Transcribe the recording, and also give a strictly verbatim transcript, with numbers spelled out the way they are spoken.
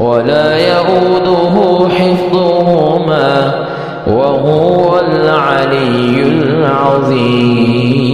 ولا يؤوده حفظهما وهو العلي العظيم.